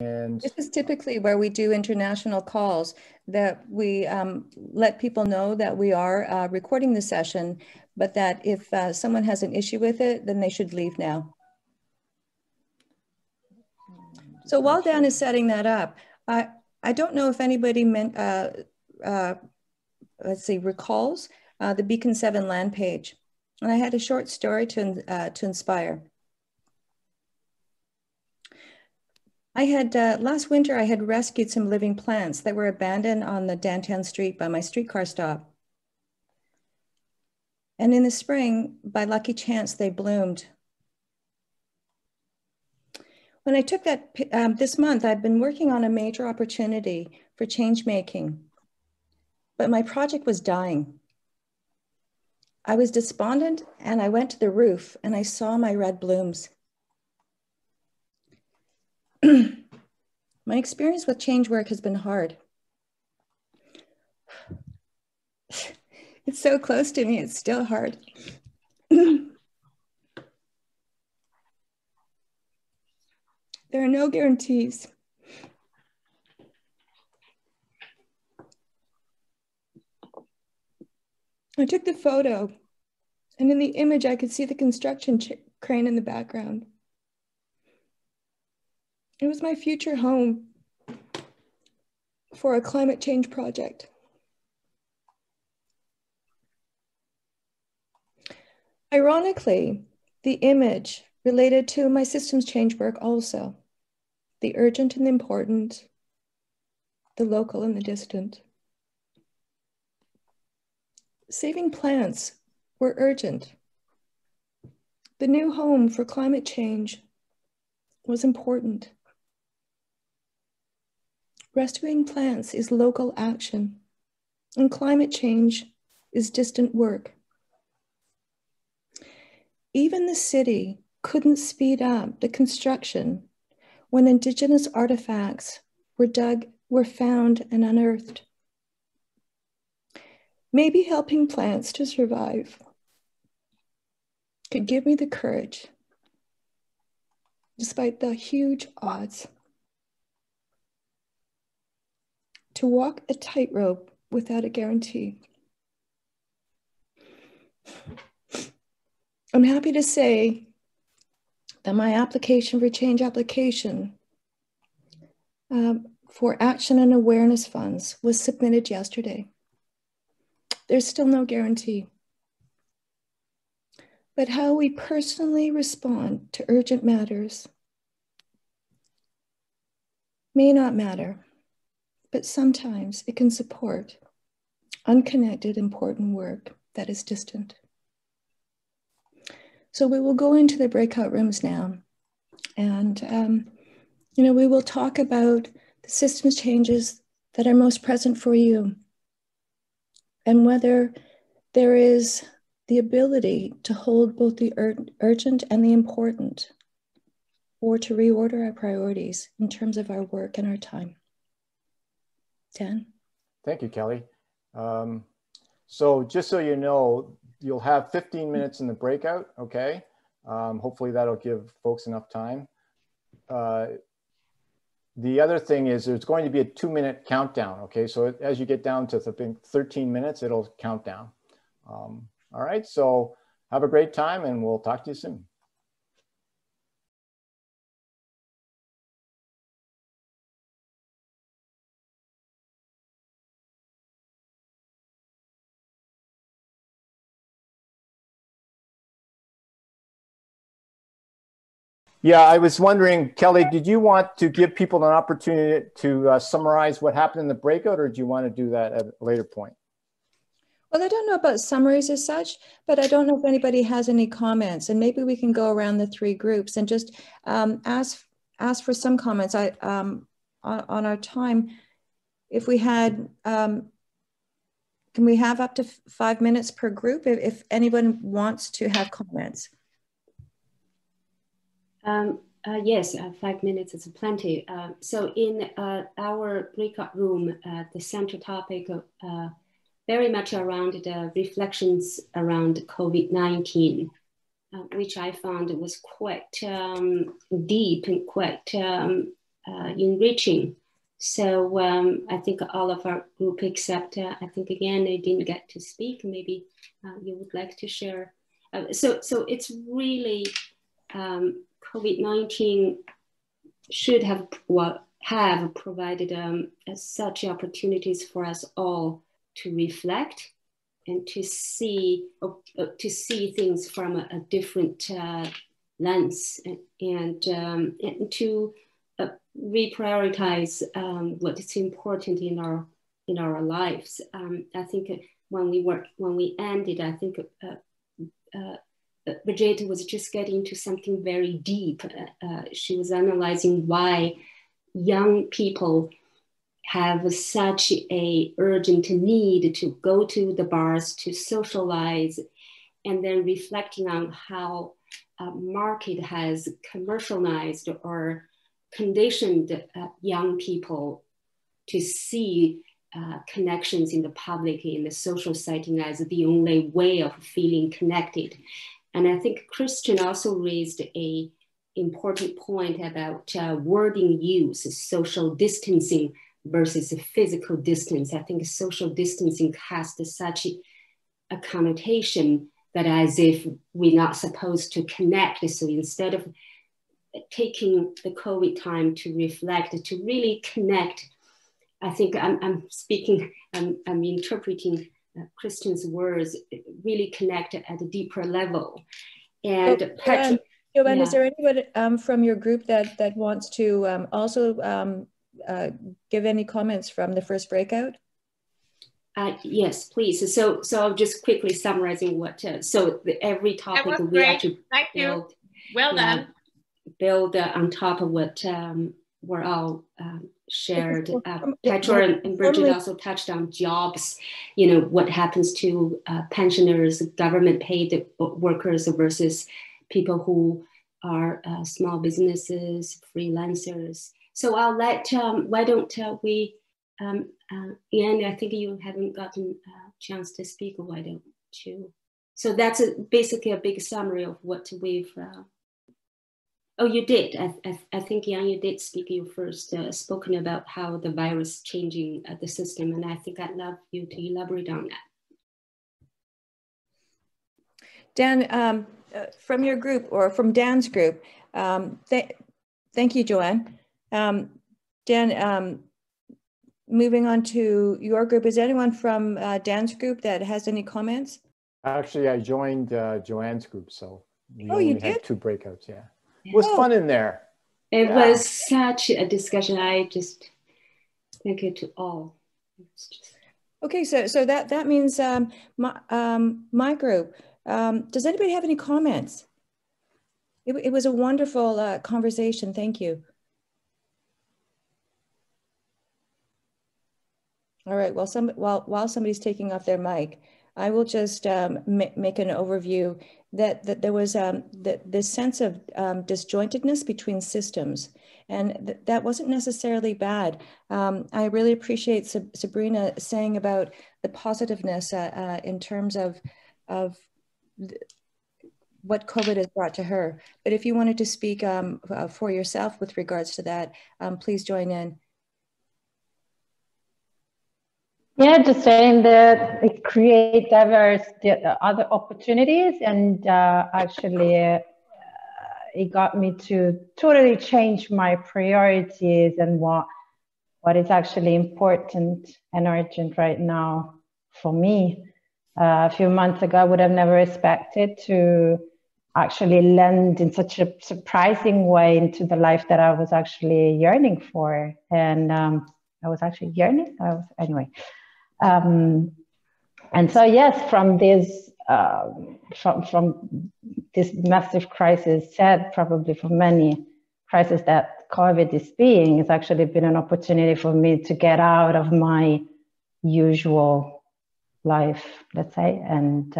And this is typically where we do international calls, that we let people know that we are recording the session, but that if someone has an issue with it, then they should leave now. So while Dan is setting that up, I don't know if anybody recalls the Beacon 7 land page. And I had a short story to inspire. I had, last winter, I had rescued some living plants that were abandoned on the downtown street by my streetcar stop. And in the spring, by lucky chance, they bloomed. When I took that, this month, I've been working on a major opportunity for change making, but my project was dying. I was despondent and I went to the roof and I saw my red blooms. My experience with change work has been hard. It's so close to me, it's still hard. There are no guarantees. I took the photo, and in the image I could see the construction crane in the background. It was my future home for a climate change project. Ironically, the image related to my systems change work also, the urgent and the important, the local and the distant. Saving plants were urgent. The new home for climate change was important. Rescuing plants is local action, and climate change is distant work. Even the city couldn't speed up the construction when Indigenous artifacts were found and unearthed. Maybe helping plants to survive could give me the courage, despite the huge odds, to walk a tightrope without a guarantee. I'm happy to say that my application for change application for action and awareness funds was submitted yesterday. There's still no guarantee. But how we personally respond to urgent matters may not matter, but sometimes it can support unconnected, important work that is distant. So we will go into the breakout rooms now. And, you know, we will talk about the systems changes that are most present for you and whether there is the ability to hold both the urgent and the important, or to reorder our priorities in terms of our work and our time. Dan? Thank you, Kelly. So just so you know, you'll have 15 minutes in the breakout, okay? Hopefully that'll give folks enough time. The other thing is there's going to be a 2-minute countdown, okay? So as you get down to 13 minutes, it'll count down. All right, so have a great time and we'll talk to you soon. Yeah, I was wondering, Kelly, did you want to give people an opportunity to summarize what happened in the breakout, or do you want to do that at a later point? Well, I don't know about summaries as such, but I don't know if anybody has any comments, and maybe we can go around the three groups and just ask for some comments. On our time, if we had, can we have up to 5 minutes per group if anyone wants to have comments? Yes, 5 minutes is plenty. So in our breakout room, the central topic of very much around the reflections around COVID-19, which I found was quite deep and quite enriching. So I think all of our group, except I think again, I didn't get to speak. Maybe you would like to share. So it's really COVID-19 should have provided such opportunities for us all to reflect and to see things from a different lens and to reprioritize what is important in our lives. I think when we ended, I think Bridget was just getting to something very deep. She was analyzing why young people have such a urgent need to go to the bars, to socialize, and then reflecting on how market has commercialized or conditioned young people to see connections in the public, in the social setting as the only way of feeling connected. And I think Christian also raised a important point about wording use, social distancing versus physical distance. I think social distancing has such a connotation that as if we're not supposed to connect. So instead of taking the COVID time to reflect, to really connect, I think I'm interpreting Christian's words, really connect at a deeper level. And Patrick, Joanne, yeah. Is there anyone from your group that wants to also give any comments from the first breakout? Yes, please. So I'm just quickly summarizing what. Every topic we have to build. Well done. Build on top of what were all shared. Petra and Bridget also touched on jobs. You know what happens to pensioners, government-paid workers versus people who are small businesses, freelancers. So I'll let, why don't we, Ian, I think you haven't gotten a chance to speak, why don't you? So that's basically a big summary of what we've, oh, you did. I think, Ian, you did speak. You first spoken about how the virus changing the system, and I think I'd love you to elaborate on that. Dan, from your group, or from Dan's group, thank you, Joanne. Dan, moving on to your group, is anyone from Dan's group that has any comments? Actually, I joined Joanne's group, so we only had two breakouts, yeah. It was fun in there. It was such a discussion. I just thank you to all. Okay, so that means my group. Does anybody have any comments? It was a wonderful conversation. Thank you. All right, while somebody's taking off their mic, I will just make an overview that there was this sense of disjointedness between systems, and that wasn't necessarily bad. I really appreciate Sabrina saying about the positiveness in terms of what COVID has brought to her. But if you wanted to speak for yourself with regards to that, please join in. Yeah, just saying that it creates diverse other opportunities, and actually it got me to totally change my priorities and what is actually important and urgent right now for me. A few months ago, I would have never expected to actually land in such a surprising way into the life that I was actually yearning for. And I was actually yearning, anyway. And so, yes, from this from this massive crisis, sad probably for many crises that COVID is being, it's actually been an opportunity for me to get out of my usual life, let's say, and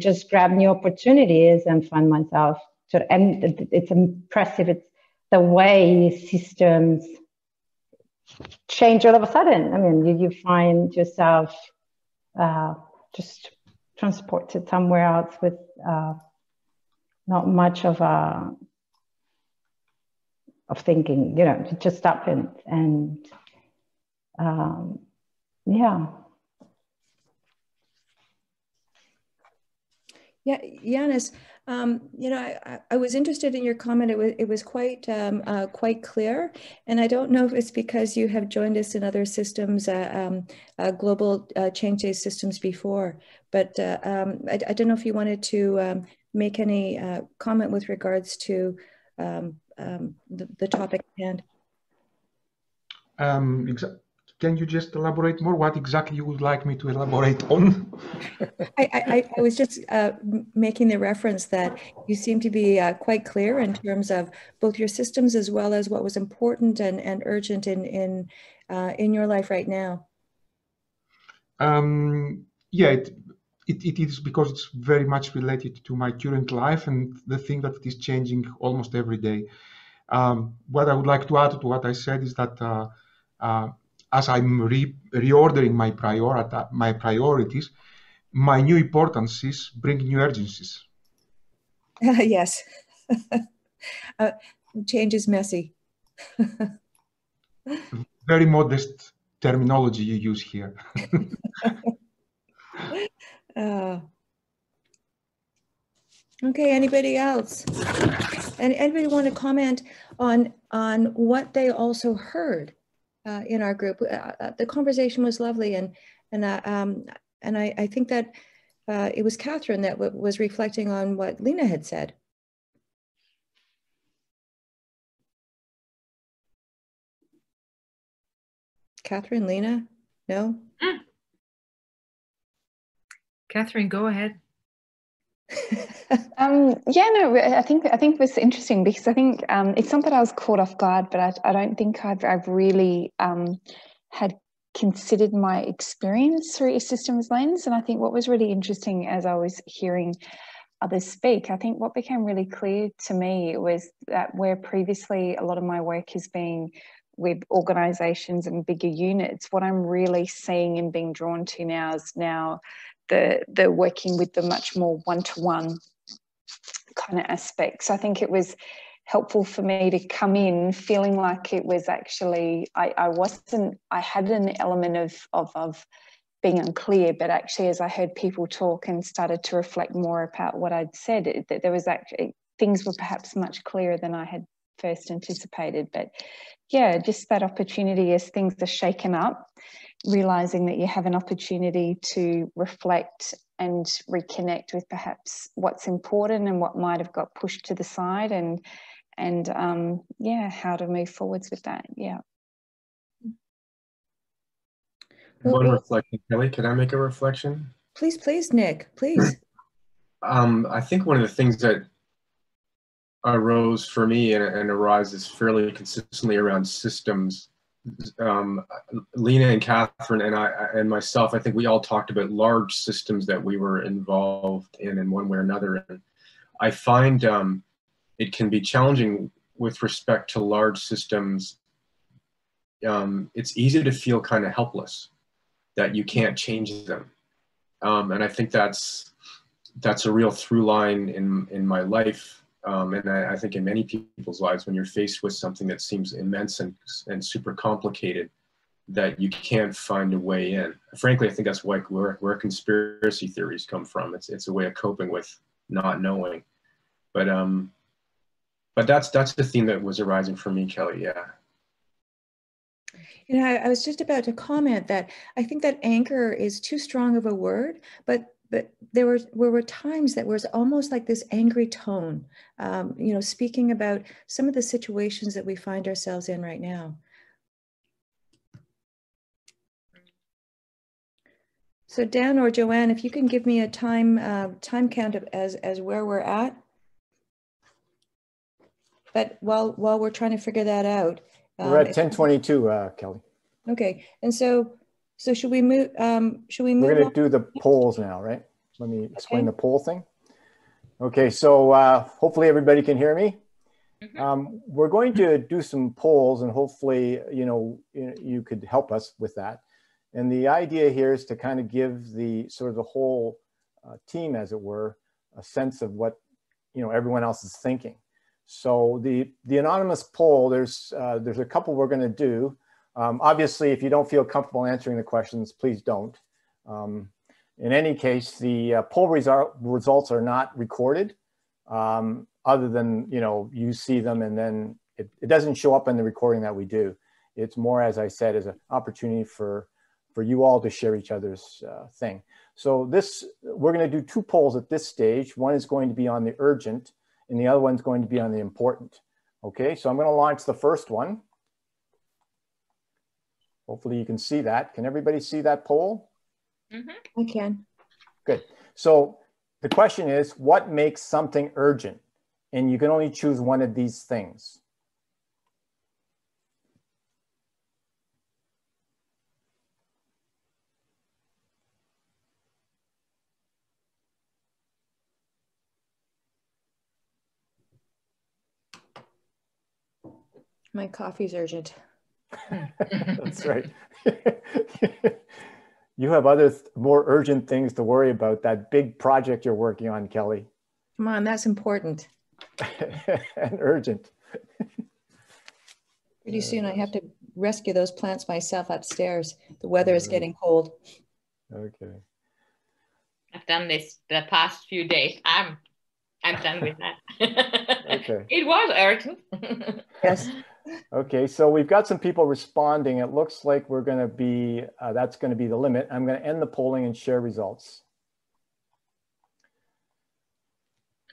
just grab new opportunities and find myself. And it's impressive. It's the way systems change all of a sudden. I mean, you find yourself just transported somewhere else with not much of a of thinking, you know, to just stop and yeah. Yeah, Yannis, you know, I was interested in your comment. It was quite quite clear, and I don't know if it's because you have joined us in other systems, global change day systems before, but I don't know if you wanted to make any comment with regards to the topic at hand. Can you just elaborate more what exactly you would like me to elaborate on? I was just making the reference that you seem to be quite clear in terms of both your systems as well as what was important and urgent in your life right now. Yeah, it is because it's very much related to my current life and the thing that is changing almost every day. What I would like to add to what I said is that as I'm reordering my priorities, my new importances bring new urgencies. Yes. Change is messy. Very modest terminology you use here. Okay, anybody else? And anybody want to comment on what they also heard? In our group, the conversation was lovely, and I think that it was Catherine that was reflecting on what Lena had said. Catherine, Lena, no? Catherine, go ahead. Yeah, no, I think it was interesting because I think it's not that I was caught off guard, but I don't think I've really had considered my experience through a systems lens. And I think what was really interesting as I was hearing others speak, I think what became really clear to me was that where previously a lot of my work has been with organisations and bigger units, what I'm really seeing and being drawn to now is the working with the much more one-to-one kind of aspect. So I think it was helpful for me to come in feeling like it was actually, I had an element of being unclear, but actually as I heard people talk and started to reflect more about what I'd said, that there was actually, things were perhaps much clearer than I had first anticipated. But yeah, just that opportunity as things are shaken up, realizing that you have an opportunity to reflect and reconnect with perhaps what's important and what might have got pushed to the side, and yeah, how to move forwards with that. Yeah. One reflection, Kelly. Can I make a reflection? Please, please, Nick. Please. I think one of the things that arose for me and arises fairly consistently around systems. Lena and Catherine and I and myself, I think we all talked about large systems that we were involved in one way or another. And I find it can be challenging with respect to large systems. It's easy to feel kind of helpless that you can't change them. And I think that's a real through line in my life. And I think in many people's lives, when you're faced with something that seems immense and super complicated, that you can't find a way in. Frankly, I think that's where conspiracy theories come from. It's a way of coping with not knowing. But that's the theme that was arising for me, Kelly. Yeah. You know, I was just about to comment that I think that anchor is too strong of a word, but there were times that was almost like this angry tone, you know, speaking about some of the situations that we find ourselves in right now. So Dan or Joanne, if you can give me a time count of as where we're at. But while we're trying to figure that out, we're at 10:22, Kelly. Okay, and so. So should we move? We're going to do the polls now, right? Let me explain the poll thing. Okay, so hopefully everybody can hear me. We're going to do some polls, and hopefully, you know, you could help us with that. And the idea here is to kind of give the sort of the whole team, as it were, a sense of what, you know, everyone else is thinking. So the anonymous poll, there's a couple we're going to do. Obviously, if you don't feel comfortable answering the questions, please don't. In any case, the poll results are not recorded, other than, you know, you see them and then it doesn't show up in the recording that we do. It's more, as I said, as an opportunity for you all to share each other's thing. So we're going to do two polls at this stage. One is going to be on the urgent and the other one's going to be on the important. Okay, so I'm going to launch the first one. Hopefully you can see that. Can everybody see that poll? Mm-hmm. I can. Good. So the question is, what makes something urgent? And you can only choose one of these things. My coffee's urgent. That's right. You have other more urgent things to worry about, that big project you're working on, Kelly. Come on, that's important. And urgent. Pretty soon I have to rescue those plants myself upstairs. The weather is getting cold. Okay. I've done this the past few days. I'm done with that. Okay. It was urgent. Yes. Okay, so we've got some people responding. It looks like we're going to be, that's going to be the limit. I'm going to end the polling and share results.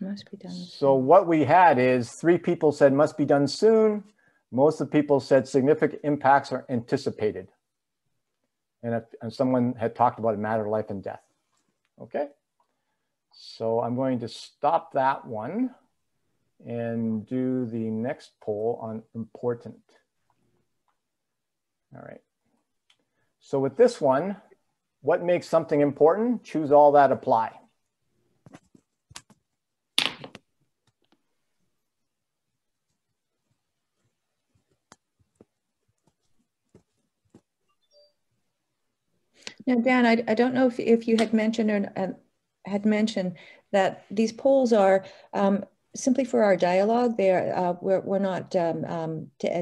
Must be done soon. So what we had is 3 people said must be done soon. Most of the people said significant impacts are anticipated. And someone had talked about a matter of life and death. Okay, so I'm going to stop that one and do the next poll on important. All right. So with this one, what makes something important? Choose all that apply. Now, Dan, I don't know if you had mentioned or had mentioned that these polls are simply for our dialogue. They are, we're not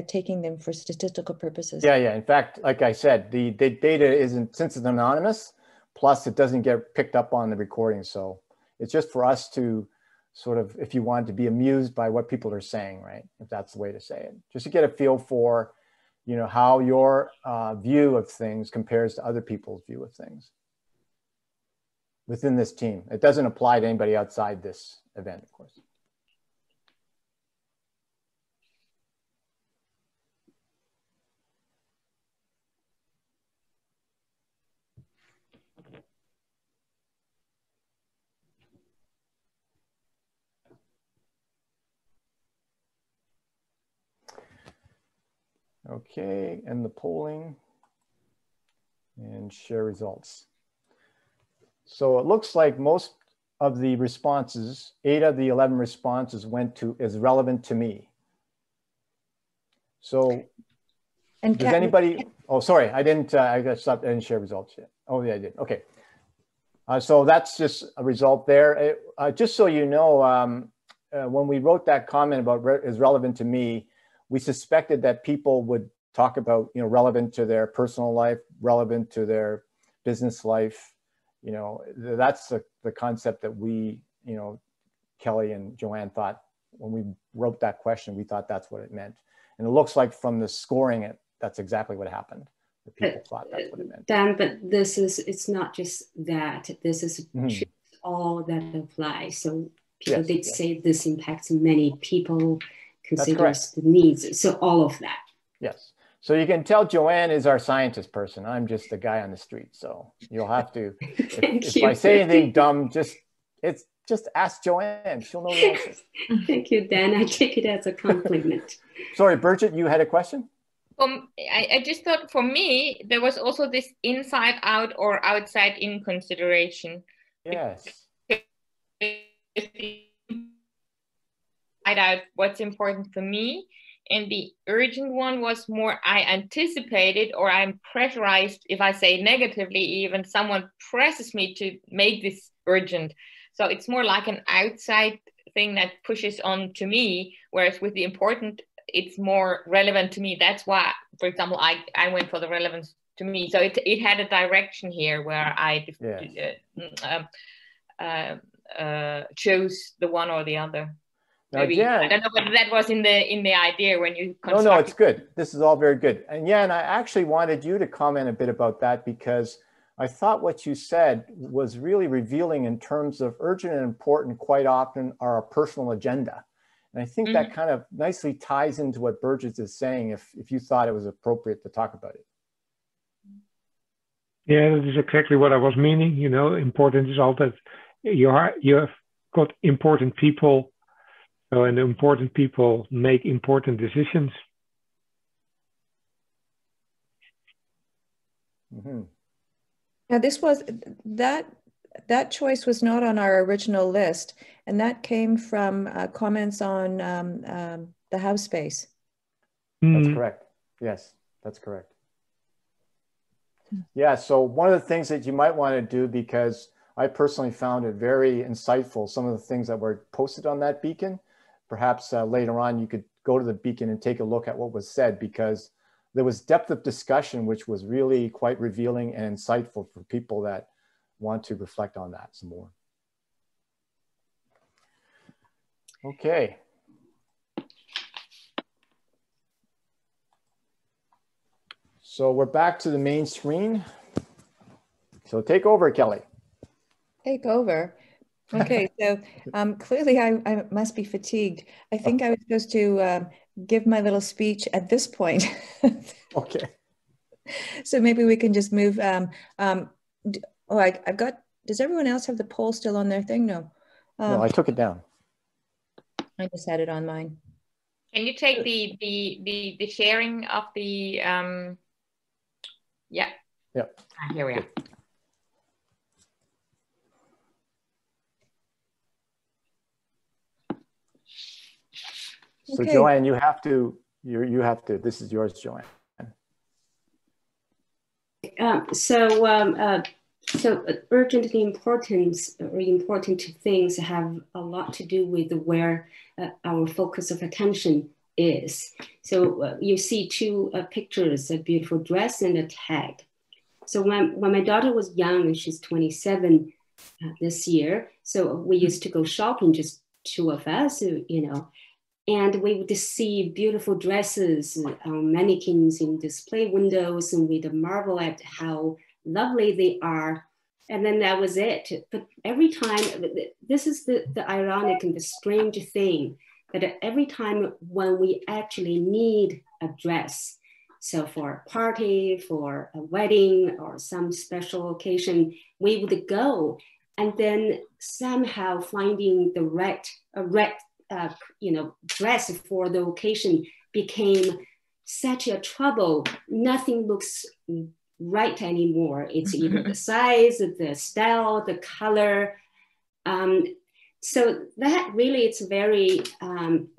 taking them for statistical purposes. Yeah, yeah. In fact, like I said, the data isn't, since it's anonymous, plus it doesn't get picked up on the recording. So it's just for us to sort of, if you want to be amused by what people are saying, right? If that's the way to say it, just to get a feel for, you know, how your view of things compares to other people's view of things within this team. It doesn't apply to anybody outside this event, of course. Okay, end the polling and share results. So it looks like most of the responses, 8 of the 11 responses went to is relevant to me. So and does anybody, oh, sorry, I didn't, I got stopped and share results yet. Oh yeah, I did, okay. So that's just a result there. Just so you know, when we wrote that comment about is relevant to me, we suspected that people would talk about, you know, relevant to their personal life, relevant to their business life. You know, that's the concept that we, you know, Kelly and Joanne thought when we wrote that question, we thought that's what it meant. And it looks like from the scoring it, that's exactly what happened. The people thought that's what it meant. Dan, but this is, it's not just that, this is all that applies. So people did say this impacts many people, considers the needs, so all of that. Yes, so you can tell Joanne is our scientist person. I'm just the guy on the street, so you'll have to, if I say anything dumb, just ask Joanne, she'll know the answer. Thank you, Dan, I take it as a compliment. Sorry, Bridget, you had a question? I just thought for me, there was also this inside out or outside in consideration. Yes. Find out what's important for me, and the urgent one was more I anticipated or I'm pressurized if I say negatively, even someone presses me to make this urgent. So it's more like an outside thing that pushes on to me, whereas with the important, it's more relevant to me. That's why, for example, I went for the relevance to me. So it had a direction here where I chose the one or the other. Maybe. Now, Jan, I don't know whether that was in the idea when you constructed. No, it's good. This is all very good. And Jan, I actually wanted you to comment a bit about that, because I thought what you said was really revealing in terms of urgent and important quite often are a personal agenda. And I think that kind of nicely ties into what Burgess is saying, if you thought it was appropriate to talk about it. Yeah, that is exactly what I was meaning. You know, important is all that you have got important people, and the important people make important decisions. Mm-hmm. Now, this was that choice was not on our original list, and that came from comments on the house space. That's correct. Yes, that's correct. Yeah, so one of the things that you might want to do, because I personally found it very insightful, some of the things that were posted on that Beacon, perhaps later on you could go to the Beacon and take a look at what was said, because there was depth of discussion, which was really quite revealing and insightful for people that want to reflect on that some more. Okay. So we're back to the main screen. So take over, Kelly. Take over. Okay, so clearly I must be fatigued. I think I was supposed to give my little speech at this point. Okay. So maybe we can just move. I've got, does everyone else have the poll still on their thing? No. No, I took it down. I just had it on mine. Can you take the sharing of the, yeah. Yep. Here we are. So okay. Joanne, you have to. This is yours, Joanne. So urgent and important things have a lot to do with where our focus of attention is. So you see two pictures, a beautiful dress and a tag. So when my daughter was young, and she's 27 this year, so we used to go shopping, just two of us, you know, and we would see beautiful dresses on mannequins in display windows, and we'd marvel at how lovely they are. And then that was it. But every time, this is the ironic and the strange thing, that every time when we actually need a dress, so for a party, for a wedding, or some special occasion, we would go, and then somehow finding the right you know, dress for the occasion became such a trouble. Nothing looks right anymore. It's either the size, the style, the color. So that really, it's very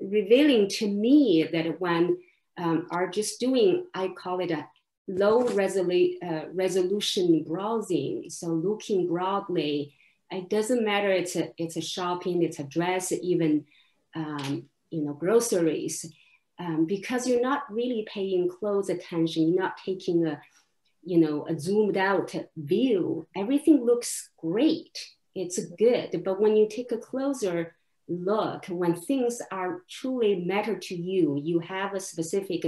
revealing to me that when are just doing, I call it a low resolution browsing. So looking broadly, it doesn't matter. It's a shopping, it's a dress, even you know, groceries, because you're not really paying close attention. You're not taking a, you know, a zoomed out view. Everything looks great. It's good. But when you take a closer look, when things are truly matter to you, you have a specific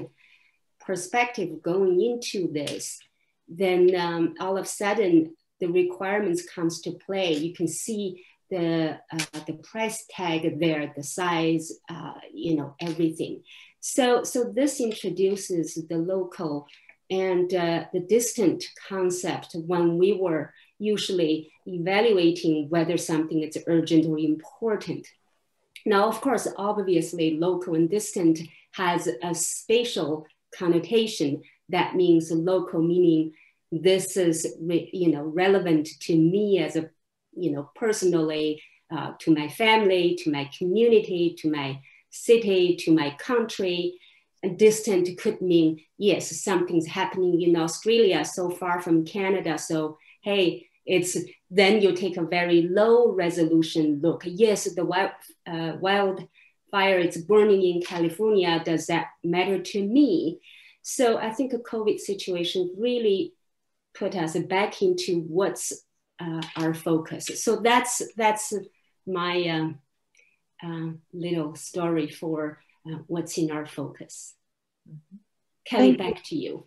perspective going into this, then all of a sudden the requirements comes to play. You can see the price tag there, the size, you know, everything. So this introduces the local and the distant concept when we were usually evaluating whether something is urgent or important. Now, of course, obviously local and distant has a spatial connotation. That means local meaning this is, you know, relevant to me as a, you know, personally, to my family, to my community, to my city, to my country. Distant could mean, yes, something's happening in Australia so far from Canada. So, hey, then you take a very low resolution look. Yes, the wildfire is burning in California. Does that matter to me? So I think a COVID situation really put us back into what's our focus. So that's my little story for what's in our focus. Kelly, back to you.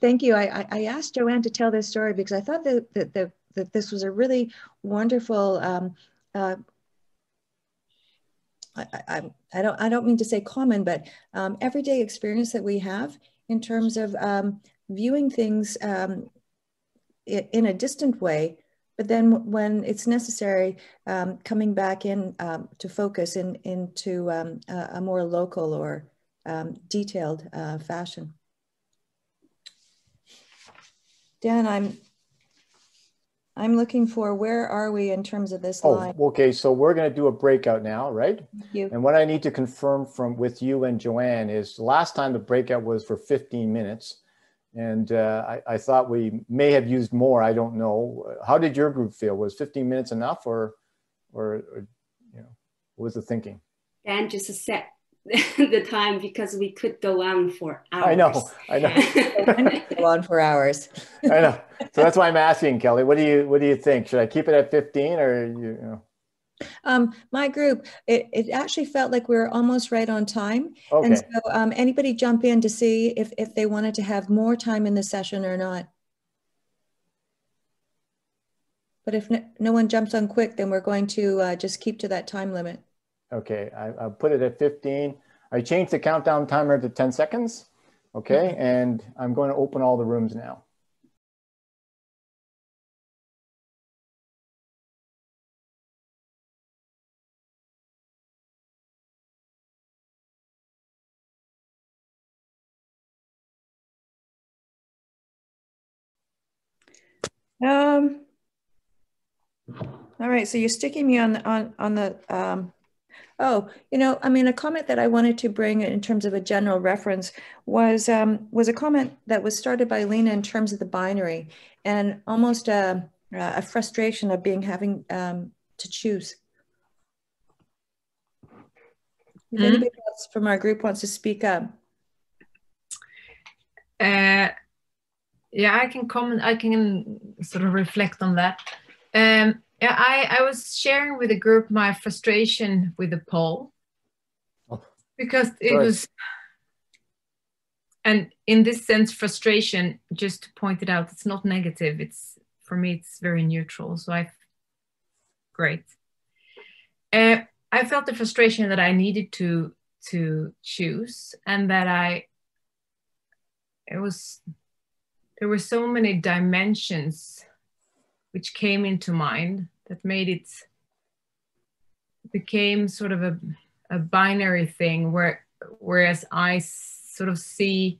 Thank you. I asked Joanne to tell this story because I thought that this was a really wonderful. I don't mean to say common, but everyday experience that we have in terms of viewing things in a distant way, but then when it's necessary, coming back in to focus into a more local or detailed fashion. Dan, I'm looking for, where are we in terms of this line? Okay, so we're going to do a breakout now, right? Thank you. And what I need to confirm with you and Joanne is, last time the breakout was for 15 minutes, and I thought we may have used more. I don't know. How did your group feel? Was 15 minutes enough, or you know, what was the thinking? Dan just set the time because we could go on for hours. I know. Go on for hours. I know. So that's why I'm asking, Kelly. What do you think? Should I keep it at 15, or you know? My group, it actually felt like we were almost right on time. Okay. And so anybody jump in to see if they wanted to have more time in the session or not. But if no one jumps on quick, then we're going to just keep to that time limit. Okay, I'll put it at 15. I changed the countdown timer to 10 seconds. Okay, and I'm going to open all the rooms now. All right, so you're sticking me on the, oh, you know, I mean, a comment that I wanted to bring in terms of a general reference was a comment that was started by Lena in terms of the binary and almost a frustration of having to choose. If anybody else from our group wants to speak up? Yeah, I can comment. I can sort of reflect on that. Yeah, I was sharing with the group my frustration with the poll, because it was, and in this sense, frustration, just to point it out, it's not negative. It's, for me, it's very neutral. So great. I felt the frustration that I needed to choose, and that there were so many dimensions which came into mind that made it became sort of a binary thing, whereas I sort of see,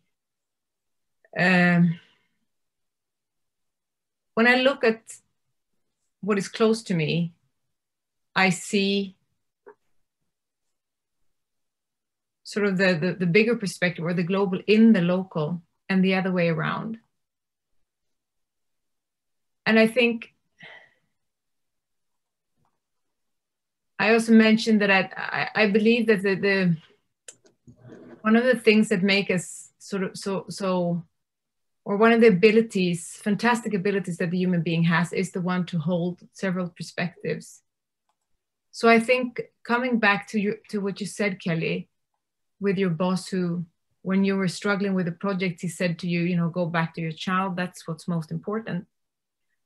when I look at what is close to me, I see sort of the bigger perspective, or the global in the local, and the other way around. And I think I also mentioned that I believe that the one of the things that make us sort of or one of the abilities, fantastic abilities that the human being has, is the one to hold several perspectives. So I think, coming back to what you said, Kelly, with your boss who, when you were struggling with a project, he said to you, you know, go back to your child, that's what's most important.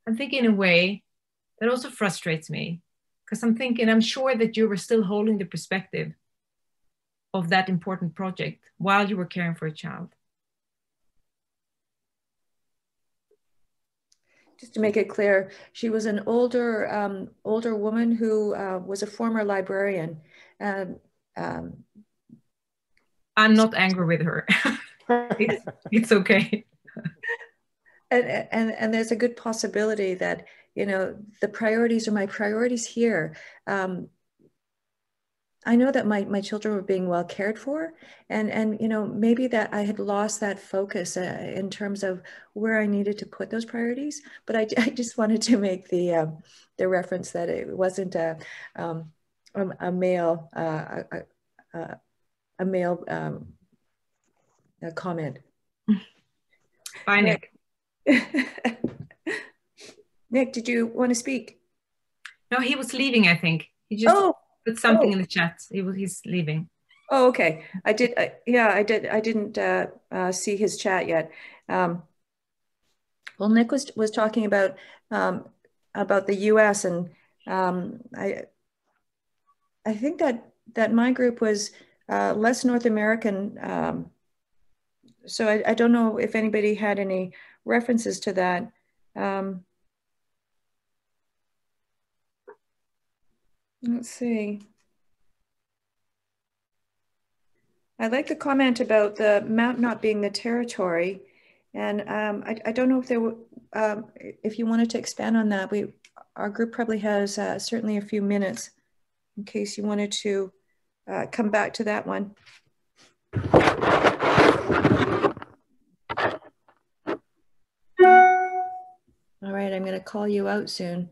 I'm thinking in a way that also frustrates me, because I'm thinking, I'm sure that you were still holding the perspective of that important project while you were caring for a child. Just to make it clear, she was an older woman who was a former librarian. I'm not angry with her. it's okay. And there's a good possibility that, you know, the priorities are my priorities here. I know that my children were being well cared for, and you know, maybe that I had lost that focus in terms of where I needed to put those priorities. But I just wanted to make the reference that it wasn't a male comment. Bye, Nick. Nick, did you want to speak? No, he was leaving. I think he just. Oh. Put something in the chat. He's leaving. Oh, okay. I did. I didn't see his chat yet. Well, Nick was talking about the U.S. and I think that my group was less North American. So I don't know if anybody had any references to that. Let's see. I like the comment about the map not being the territory, and I don't know if there were, if you wanted to expand on that. Our group probably has certainly a few minutes in case you wanted to come back to that one. All right, I'm going to call you out soon.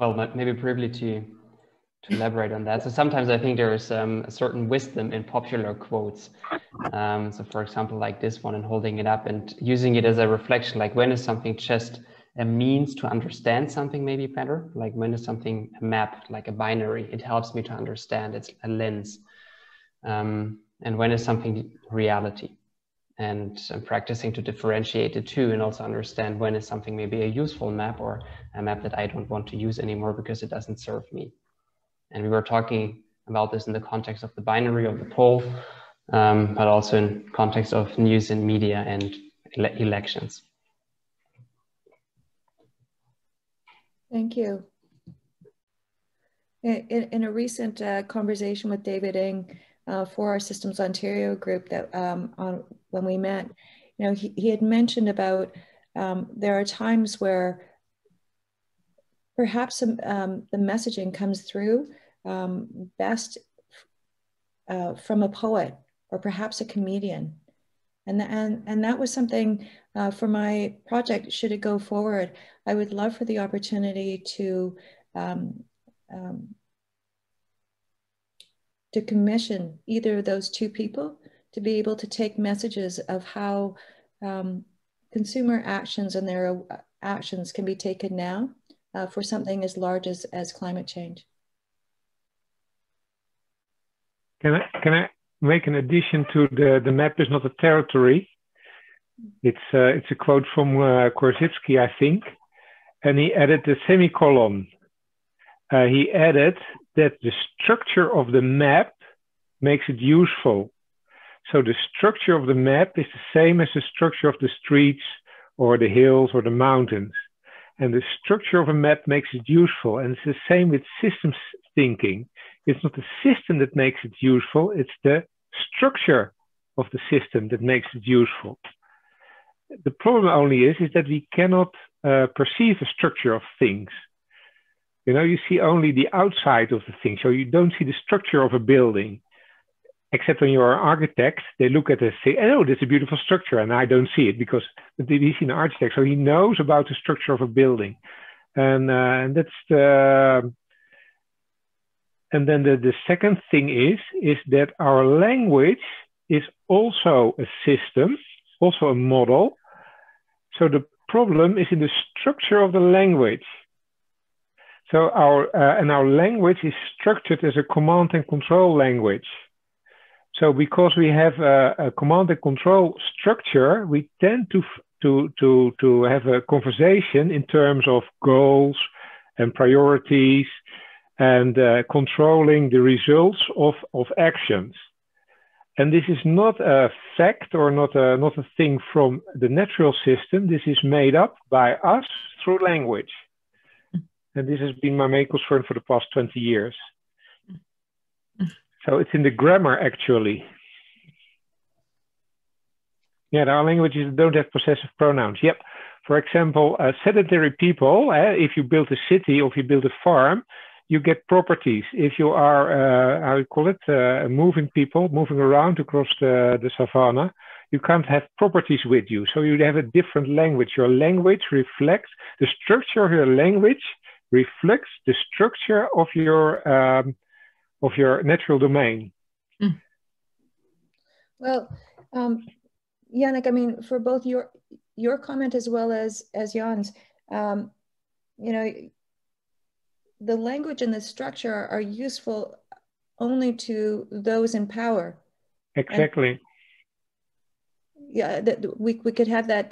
Well, maybe briefly to elaborate on that. So sometimes I think there is a certain wisdom in popular quotes. So for example, like this one, and holding it up and using it as a reflection, like when is something just a means to understand something maybe better? Like when is something a map, like a binary? It helps me to understand, it's a lens. And when is something reality? And I'm practicing to differentiate the two and also understand when is something maybe a useful map or a map that I don't want to use anymore because it doesn't serve me. And we were talking about this in the context of the binary of the poll, but also in context of news and media and elections. Thank you. In a recent conversation with David Ing, for our Systems Ontario group, that when we met, you know, he had mentioned about there are times where perhaps the messaging comes through best from a poet or perhaps a comedian, and that was something for my project. Should it go forward, I would love for the opportunity to commission either of those two people to be able to take messages of how consumer actions and their actions can be taken now for something as large as climate change. Can I make an addition to the map is not a territory? It's a quote from Korzybski, I think, and he added the semicolon. He added that the structure of the map makes it useful. So the structure of the map is the same as the structure of the streets or the hills or the mountains. And the structure of a map makes it useful. And it's the same with systems thinking. It's not the system that makes it useful, it's the structure of the system that makes it useful. The problem only is that we cannot perceive a structure of things. You know, you see only the outside of the thing, so you don't see the structure of a building. Except when you're an architect, they look at it and say, oh, that's a beautiful structure, and I don't see it because he's an architect, so he knows about the structure of a building. And that's the... And then the second thing is that our language is also a system, also a model. So the problem is in the structure of the language. So our language is structured as a command and control language. So because we have a command and control structure, we tend to have a conversation in terms of goals and priorities and controlling the results of actions. And this is not a fact or not a thing from the natural system. This is made up by us through language. And this has been my main concern for the past 20 years. So it's in the grammar, actually. Yeah, there are languages that don't have possessive pronouns. Yep. For example, sedentary people, if you build a city or if you build a farm, you get properties. If you are, how you call it, moving around across the savannah, you can't have properties with you. So you have a different language. Your language reflects the structure of your language reflects the structure of your natural domain. Mm. Well, Yannick, I mean, for both your comment as well as Jan's, you know, the language and the structure are useful only to those in power. Exactly. And, yeah, we could have that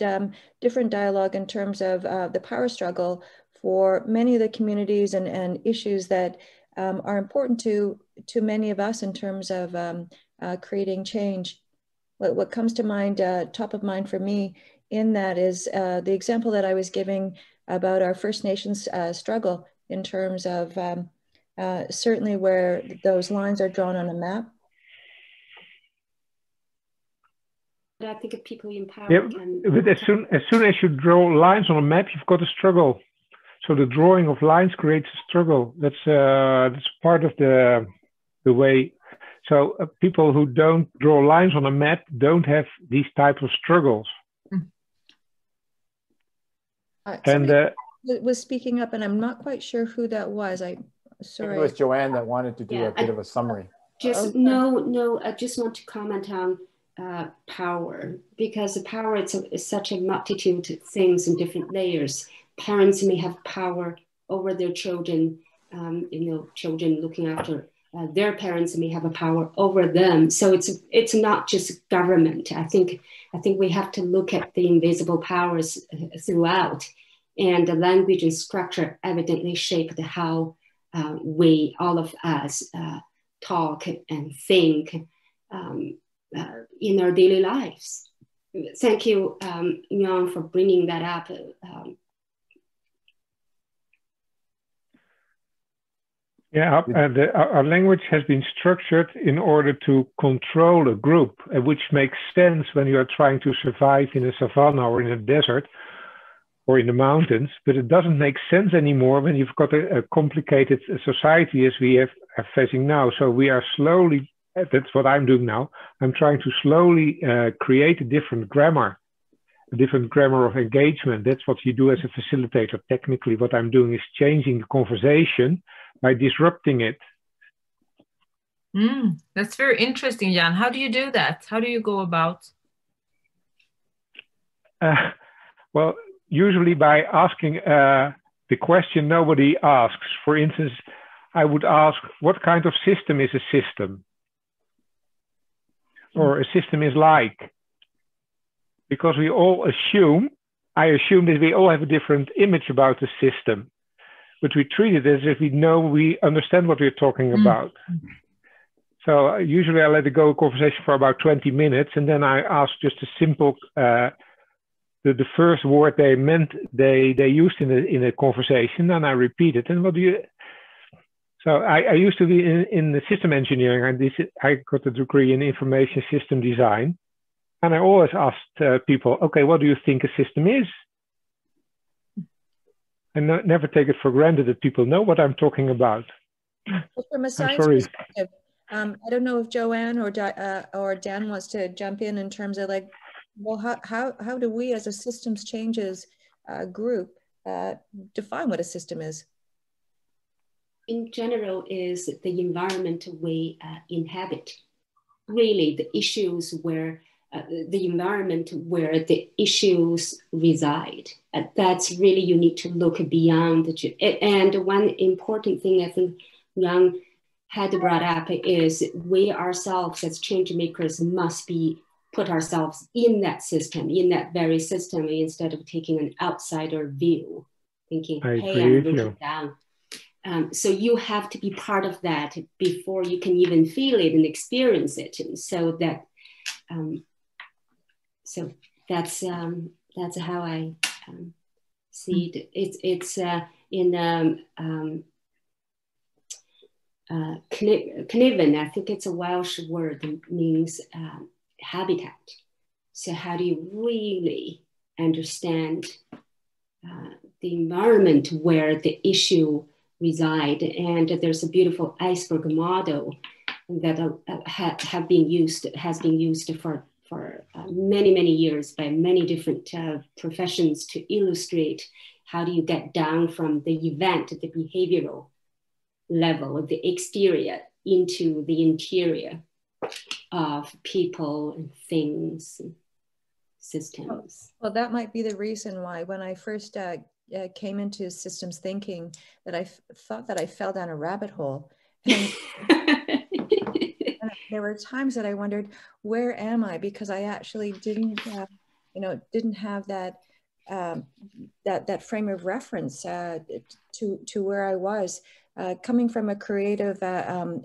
different dialogue in terms of the power struggle for many of the communities and issues that are important to many of us in terms of creating change. What comes to mind, top of mind for me in that is the example that I was giving about our First Nations struggle in terms of certainly where those lines are drawn on a map. I think of people in power. Yep. But as soon as you draw lines on a map, you've got a struggle. So the drawing of lines creates a struggle. That's part of the way. So people who don't draw lines on a map don't have these types of struggles. And was speaking up, and I'm not quite sure who that was. Sorry. It was Joanne that wanted to do a bit of a summary. I just want to comment on power, because the power is such a multitude of things in different layers. Parents may have power over their children, you know, children looking after their parents may have a power over them. So it's not just government. I think we have to look at the invisible powers throughout, and the language and structure evidently shaped how we, all of us, talk and think in our daily lives. Thank you, Jan, for bringing that up. Yeah, our language has been structured in order to control a group, which makes sense when you are trying to survive in a savanna or in a desert or in the mountains, but it doesn't make sense anymore when you've got a complicated society as we are facing now. So we are slowly, that's what I'm doing now, I'm trying to slowly create a different grammar of engagement. That's what you do as a facilitator. Technically, what I'm doing is changing the conversation by disrupting it. Mm, that's very interesting, Jan. How do you do that? How do you go about? Well, usually by asking the question nobody asks. For instance, I would ask, what kind of system is a system? Or a system is like? Because we all assume, I assume that we all have a different image about the system. But we treat it as if we understand what we're talking about. Mm. So usually I let it go a conversation for about 20 minutes, and then I ask just a simple, the first word they used in the conversation, and I repeat it. And what do you? So I used to be in the system engineering, and I got a degree in information system design, and I always asked people, okay, what do you think a system is? And never take it for granted that people know what I'm talking about. Well, from a science perspective, I don't know if Joanne or Dan wants to jump in terms of like, well, how do we as a systems changes group define what a system is? In general, is the environment we inhabit. Really, the environment where the issues reside. That's really, you need to look beyond. And one important thing I think Jan had brought up is we ourselves as change makers must be put ourselves in that system, in that very system, instead of taking an outsider view, thinking, hey, I'm looking down. So you have to be part of that before you can even feel it and experience it. And so that, so that's how I see it. It's in Cwlwyn, I think it's a Welsh word, it means habitat. So how do you really understand the environment where the issue reside. And there's a beautiful iceberg model that has been used for many, many years by many different professions to illustrate how do you get down from the event, the behavioral level, the exterior into the interior of people and things, and systems. Well, that might be the reason why when I first came into systems thinking that I thought that I fell down a rabbit hole. And and there were times that I wondered, where am I? Because I actually didn't have that that frame of reference to where I was, coming from a creative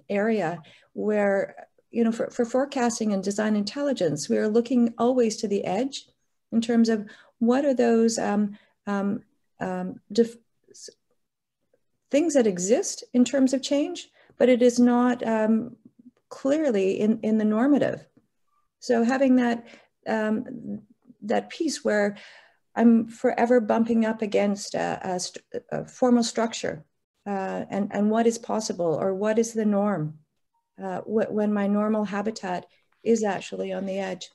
area where, you know, for forecasting and design intelligence, we are looking always to the edge in terms of what are those things that exist in terms of change, but it is not clearly in the normative. So having that that piece where I'm forever bumping up against a formal structure and what is possible or what is the norm when my normal habitat is actually on the edge.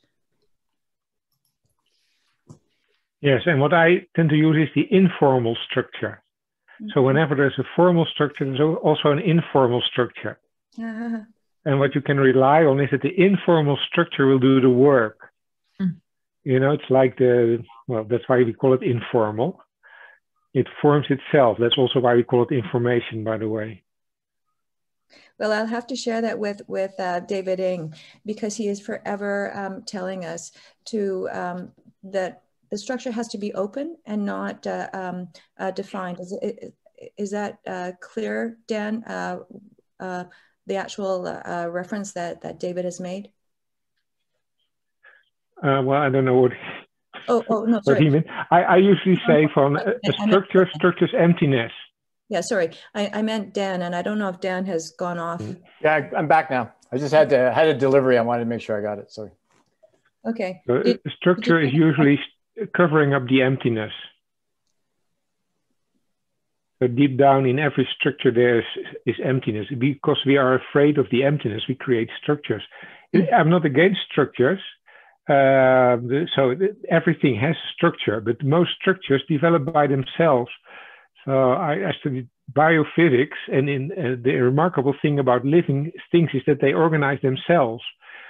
Yes, and what I tend to use is the informal structure. Mm-hmm. So whenever there's a formal structure, there's also an informal structure. Uh-huh. And what you can rely on is that the informal structure will do the work. Mm. You know, it's like well, that's why we call it informal. It forms itself. That's also why we call it information, by the way. Well, I'll have to share that with David Ing, because he is forever telling us to that the structure has to be open and not defined. Is that clear, Dan? The actual reference that David has made. Well, I don't know what. Oh no, sorry. What he meant. I usually say from a structure's emptiness. Yeah, sorry. I meant Dan, and I don't know if Dan has gone off. Yeah, I'm back now. I just had a delivery. I wanted to make sure I got it. Sorry. Okay. So structure is usually covering up the emptiness. So deep down in every structure there is emptiness. Because we are afraid of the emptiness, we create structures. I'm not against structures. So everything has structure, but most structures develop by themselves. So I studied biophysics, and the remarkable thing about living things is that they organize themselves.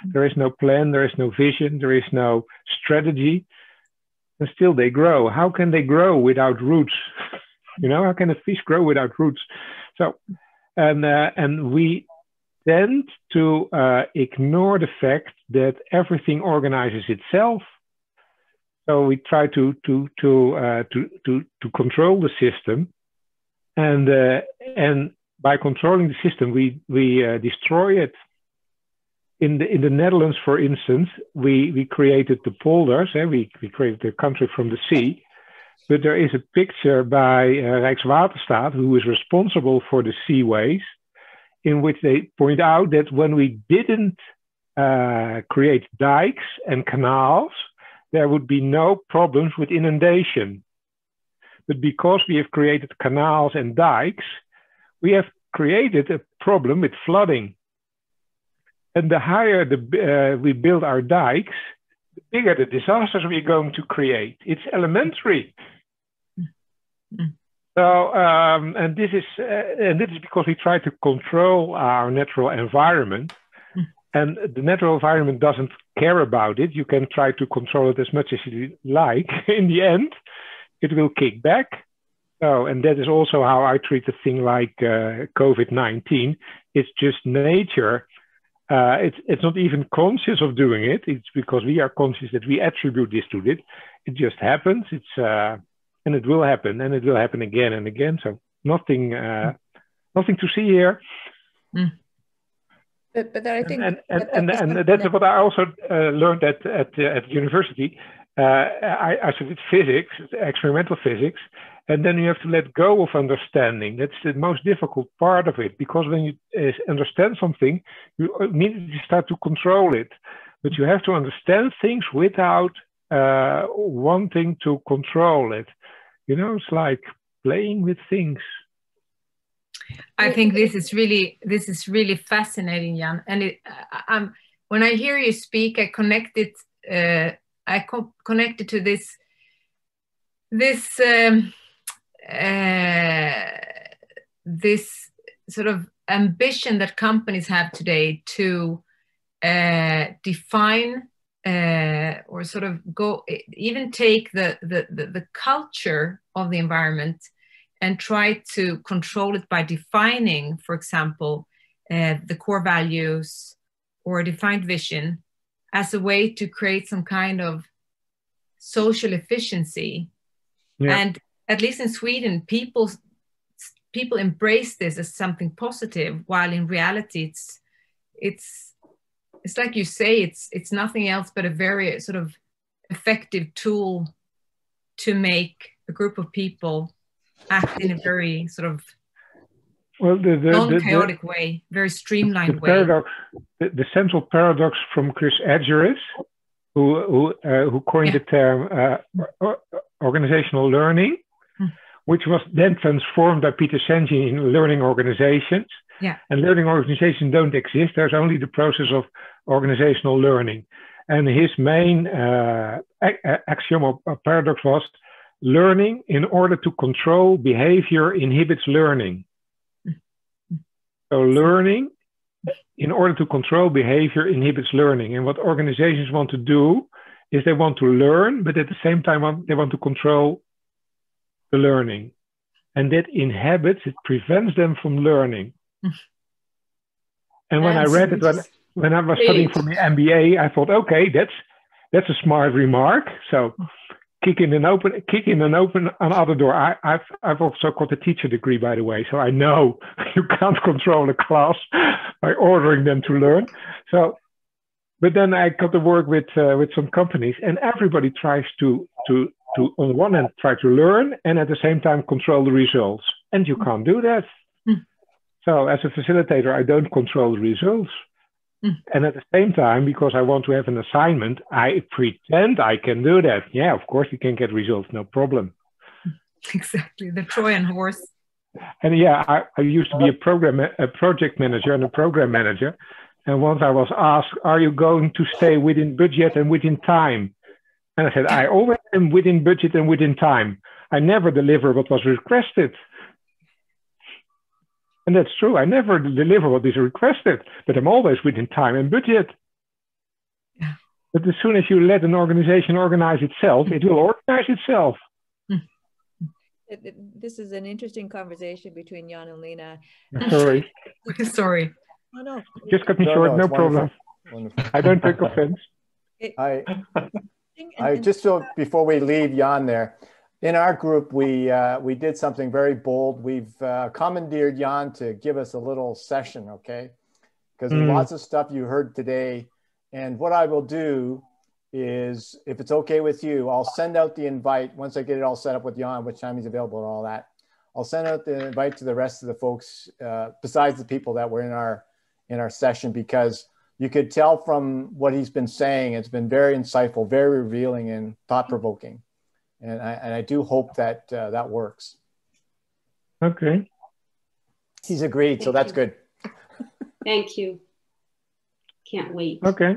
Mm-hmm. There is no plan, there is no vision, there is no strategy, and still they grow. How can they grow without roots? You know, how can a fish grow without roots? So, and we tend to ignore the fact that everything organizes itself. So we try to control the system, and by controlling the system, we destroy it. In the Netherlands, for instance, we created the polders. We created the country from the sea. But there is a picture by Rijkswaterstaat, who is responsible for the seaways, in which they point out that when we didn't create dikes and canals, there would be no problems with inundation. But because we have created canals and dikes, we have created a problem with flooding. And the higher we build our dikes, the bigger the disasters we're going to create. It's elementary. Mm-hmm. So, and this is because we try to control our natural environment, mm-hmm. and the natural environment doesn't care about it. You can try to control it as much as you like. In the end, it will kick back. So, and that is also how I treat a thing like COVID-19. It's just nature. It's not even conscious of doing it. It's because we are conscious that we attribute this to it. It just happens. And it will happen, and it will happen again and again. So nothing to see here. Mm. But that I think, and that's what I also learned at university. I studied physics, experimental physics, and then you have to let go of understanding. That's the most difficult part of it, because when you understand something, you immediately start to control it. But you have to understand things without wanting to control it. You know, it's like playing with things. I think this is really fascinating, Jan. And when I hear you speak, I connected connected to this sort of ambition that companies have today to define or sort of go even take the culture of the environment and try to control it by defining, for example, the core values or a defined vision as a way to create some kind of social efficiency. Yeah. And at least in Sweden, people embrace this as something positive, while in reality it's like you say, it's nothing else but a very sort of effective tool to make a group of people act in a very sort of non-chaotic way, very streamlined way. Paradox, the central paradox from Chris Argyris, who coined the term organizational learning, which was then transformed by Peter Senge in learning organizations. Yeah. And learning organizations don't exist. There's only the process of organizational learning. And his main axiom or paradox was, learning in order to control behavior inhibits learning. So learning in order to control behavior inhibits learning. And what organizations want to do is they want to learn, but at the same time they want to control the learning. And that inhibits, it prevents them from learning. And when I read it, when I was studying for my MBA, I thought, okay, that's a smart remark. So Kick in another door. I've also got a teacher degree, by the way, so I know you can't control a class by ordering them to learn. So, but then I got to work with some companies, and everybody tries to on one hand try to learn and at the same time control the results, and you can't do that. Mm. So as a facilitator, I don't control the results. And at the same time, because I want to have an assignment, I pretend I can do that. Yeah, of course, you can get results, no problem. Exactly, the Trojan horse. And yeah, I used to be a project manager and a program manager. And once I was asked, are you going to stay within budget and within time? And I said, I always am within budget and within time. I never deliver what was requested. And that's true. I never deliver what is requested, but I'm always within time and budget. Yeah. But as soon as you let an organization organize itself, it will organize itself. This is an interesting conversation between Jan and Lena. Sorry. Sorry. No, no. Just cut me short. No problem. Wonderful. I don't take offense. I just so before we leave Jan there. In our group, we did something very bold. We've commandeered Jan to give us a little session, okay? Because lots of stuff you heard today. And what I will do is, if it's okay with you, I'll send out the invite once I get it all set up with Jan, which time he's available and all that. I'll send out the invite to the rest of the folks, besides the people that were in our session, because you could tell from what he's been saying, it's been very insightful, very revealing and thought-provoking. And I do hope that that works. Okay. He's agreed, so that's good. Thank you. Can't wait. Okay.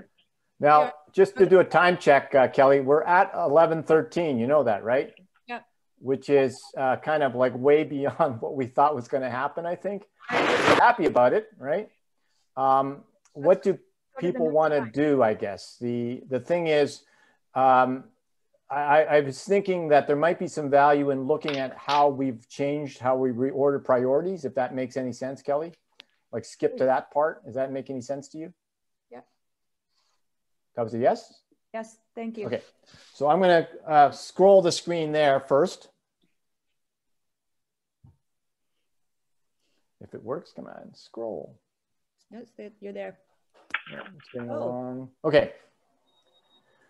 Now, just to do a time check, Kelly, we're at 11:13. You know that, right? Yeah. Which is kind of like way beyond what we thought was going to happen, I think. We're happy about it, right? What do people want to do, I guess? The thing is... I was thinking that there might be some value in looking at how we've changed, how we reorder priorities, if that makes any sense, Kelly. Like skip to that part. Does that make any sense to you? Yeah. That was a yes? Yes, thank you. Okay, so I'm gonna scroll the screen there first. If it works, come on, scroll. That's it, you're there. Yeah, it's going along. Okay,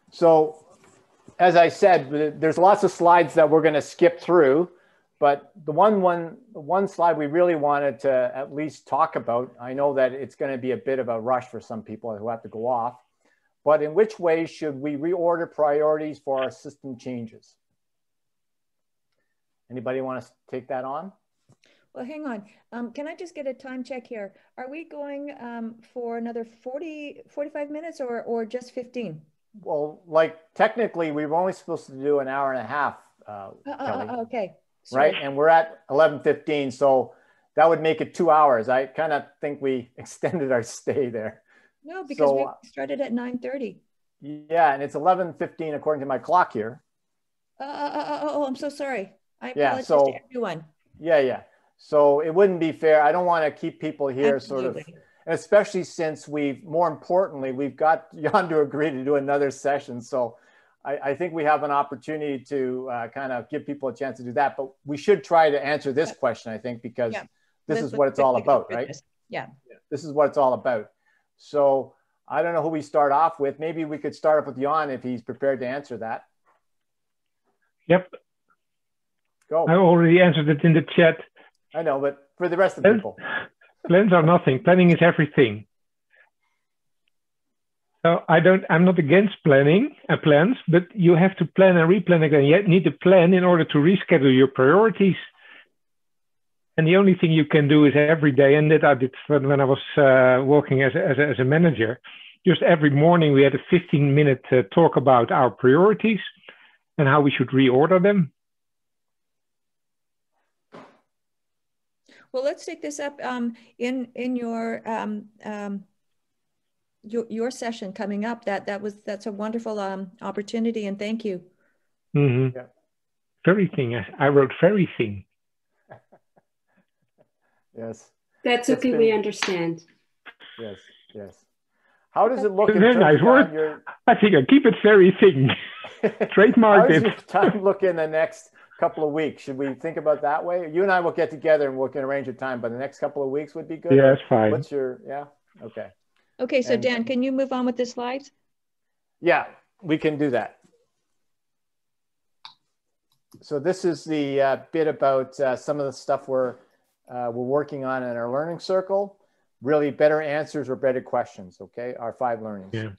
so, as I said, there's lots of slides that we're going to skip through, but the one slide we really wanted to at least talk about, I know that it's going to be a bit of a rush for some people who have to go off, but in which way should we reorder priorities for our system changes? Anybody want to take that on? Well, hang on. Can I just get a time check here? Are we going for another 40, 45 minutes or just 15? Well, like technically we were only supposed to do an hour and a half, Kelly, okay. Sorry. Right? And we're at 11:15, so that would make it 2 hours. I kind of think we extended our stay there. No, because so, we started at 9:30. Yeah, and it's 11:15 according to my clock here. Oh, I'm so sorry. I apologize to everyone. Yeah. So it wouldn't be fair. I don't want to keep people here sort of, and especially since we've, more importantly, we've got Jan to agree to do another session. So I think we have an opportunity to kind of give people a chance to do that, but we should try to answer this question, I think, because this is what it's all about, right? Yeah. This is what it's all about. So I don't know who we start off with. Maybe we could start off with Jan if he's prepared to answer that. Yep. Go. I already answered it in the chat. I know, but for the rest of the people. Plans are nothing. Planning is everything. So I'm not against planning and plans, but you have to plan and replan again. You need to plan in order to reschedule your priorities. And the only thing you can do is every day, and that I did when I was working as a manager, just every morning we had a 15-minute talk about our priorities and how we should reorder them. Well, let's take this up in your session coming up. That's a wonderful opportunity, and thank you. Mm-hmm. Yeah. Everything. I wrote everything. Yes. That's okay. We understand. Yes. Yes. How does it look? Very nice word. I think I keep it very thin. Trademark it. How does your time look in the next couple of weeks? Should we think about that way? You and I will get together and we can arrange a time, but the next couple of weeks would be good. Yeah, that's fine. What's your, yeah? Okay. Okay. So Dan, can you move on with the slides? Yeah, we can do that. So this is the bit about some of the stuff we're working on in our learning circle, really better answers or better questions, okay? Our 5 learnings. Yeah.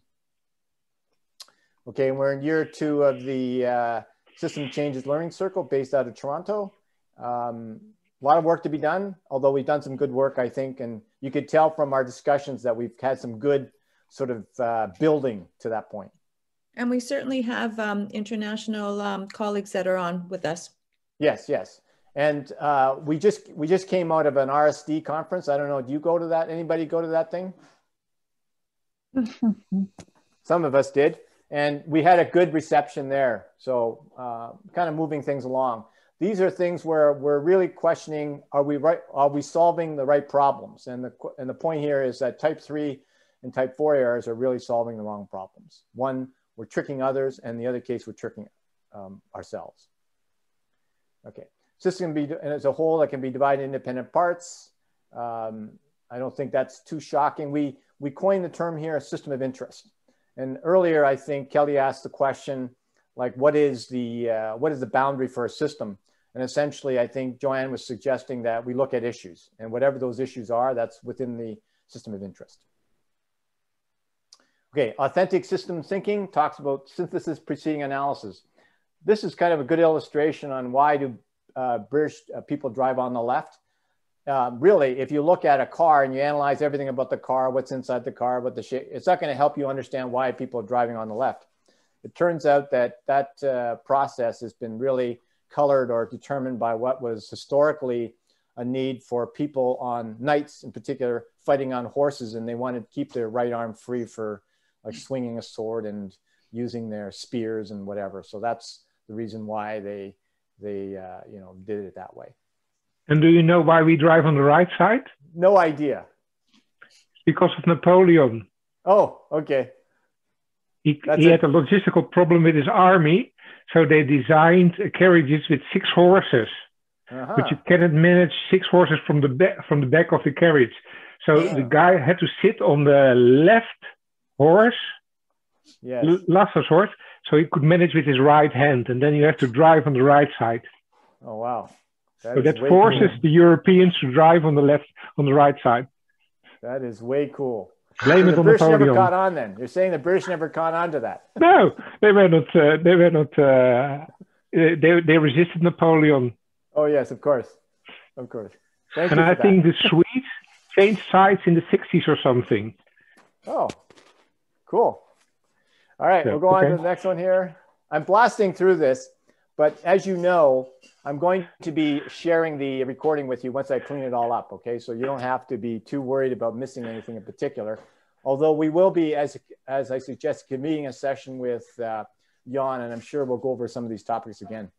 Okay, and we're in year 2 of the Systems Changes Learning Circle based out of Toronto. A lot of work to be done, although we've done some good work, I think, and you could tell from our discussions that we've had some good sort of building to that point. And we certainly have international colleagues that are on with us. Yes, yes. And we just came out of an RSD conference. I don't know, do you go to that? Anybody go to that thing? Some of us did. And we had a good reception there. So kind of moving things along. These are things where we're really questioning, are we solving the right problems? And the point here is that type 3 and type 4 errors are really solving the wrong problems. One, we're tricking others, and the other case, we're tricking ourselves. Okay. System can be, and as a whole, that can be divided into independent parts. I don't think that's too shocking. We coined the term here, a system of interest. And earlier, I think Kelly asked the question, like, what is the boundary for a system? And essentially, I think Joanne was suggesting that we look at issues, and whatever those issues are, that's within the system of interest. Okay, authentic system thinking talks about synthesis preceding analysis. This is kind of a good illustration on why do British people drive on the left. Really, if you look at a car and you analyze everything about the car, what's inside the car, what the shape, it's not going to help you understand why people are driving on the left. It turns out that process has been really colored or determined by what was historically a need for people on knights in particular fighting on horses, and they wanted to keep their right arm free for like swinging a sword and using their spears and whatever. So that's the reason why they you know, did it that way. And do you know why we drive on the right side? No idea. Because of Napoleon. Oh, okay. He had a logistical problem with his army, so they designed carriages with 6 horses, but you cannot manage 6 horses from the back of the carriage. So the guy had to sit on the left horse, Lasser's horse, so he could manage with his right hand, and then you have to drive on the right side. Oh, wow. So that forces the Europeans to drive on the right side. That is way cool. Blame it on Napoleon. The British never caught on then. You're saying the British never caught on to that. No, they were not. They resisted Napoleon. Oh, yes, of course. Of course. And I think the Swedes changed sides in the 60s or something. Oh, cool. All right, so, we'll go on to the next one here. I'm blasting through this, but as you know, I'm going to be sharing the recording with you once I clean it all up, okay? So you don't have to be too worried about missing anything in particular. Although we will be, as I suggest, convening a session with Jan, and I'm sure we'll go over some of these topics again.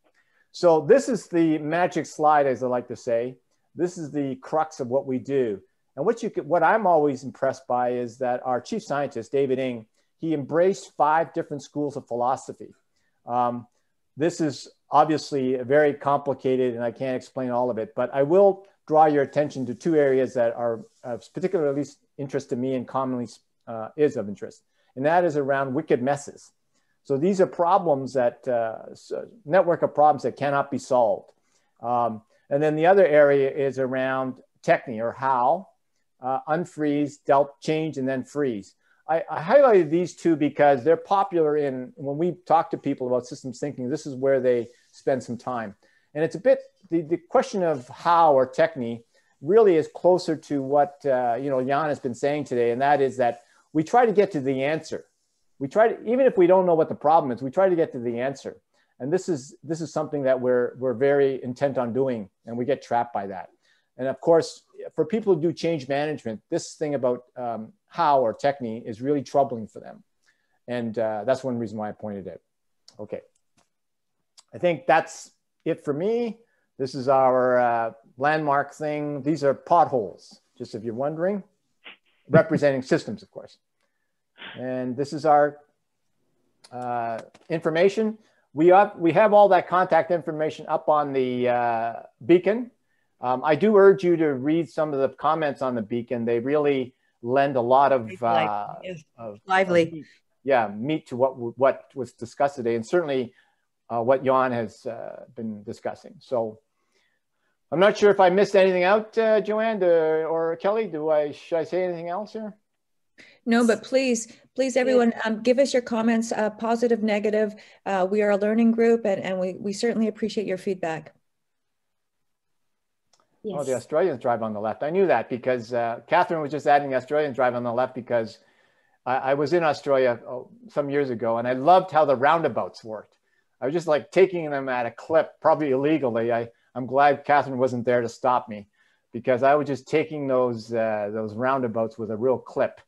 So this is the magic slide, as I like to say. This is the crux of what we do. And what, what I'm always impressed by is that our chief scientist, David Ing, he embraced 5 different schools of philosophy. This is obviously very complicated and I can't explain all of it, but I will draw your attention to 2 areas that are of particularly interest to me and commonly is of interest. And that is around wicked messes. So these are problems that, network of problems that cannot be solved. And then the other area is around techni, or how, unfreeze, delp, change, and then freeze. I highlighted these 2 because they're popular in, when we talk to people about systems thinking, this is where they spend some time. And it's a bit, the question of how or techni really is closer to what, you know, Jan has been saying today. And that is that we try to get to the answer. We try to, even if we don't know what the problem is, we try to get to the answer. And this is something that we're very intent on doing, and we get trapped by that. And of course, for people who do change management, this thing about how or techni is really troubling for them. And that's one reason why I pointed it. Okay, I think that's it for me. This is our landmark thing. These are potholes, just if you're wondering, representing systems, of course. And this is our information. We have all that contact information up on the Beacon. I do urge you to read some of the comments on the Beacon. They really lend a lot of lively, yeah, meat to what was discussed today, and certainly what Jan has been discussing. So I'm not sure if I missed anything out, Joanne or Kelly. Should I say anything else here? No, but please, everyone, give us your comments, positive, negative. We are a learning group, and we certainly appreciate your feedback. Yes. Oh, the Australians drive on the left. I knew that because Catherine was just adding the Australians drive on the left because I was in Australia some years ago, and I loved how the roundabouts worked. I was just like taking them at a clip, probably illegally. I'm glad Catherine wasn't there to stop me because I was just taking those roundabouts with a real clip.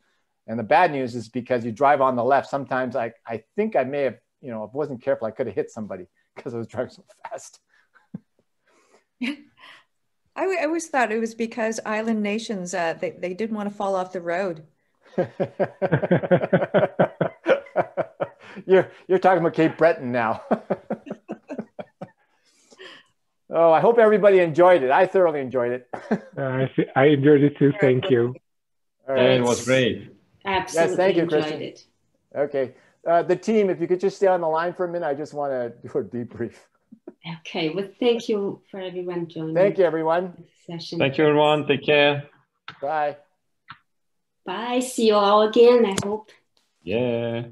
And the bad news is because you drive on the left, sometimes I think I may have, you know, if I wasn't careful, I could have hit somebody because I was driving so fast. I always thought it was because island nations, they didn't want to fall off the road. You're talking about Cape Breton now. Oh, I hope everybody enjoyed it. I thoroughly enjoyed it. I enjoyed it too. Thank you. All right. It was great. Absolutely. Yes, thank you, Kristen. It. Okay. The team, if you could just stay on the line for a minute, I just want to do a debrief. Okay. Well, thank you for everyone joining. Thank you, everyone. Thank you, everyone. Take care. Bye. Bye. See you all again, I hope. Yeah.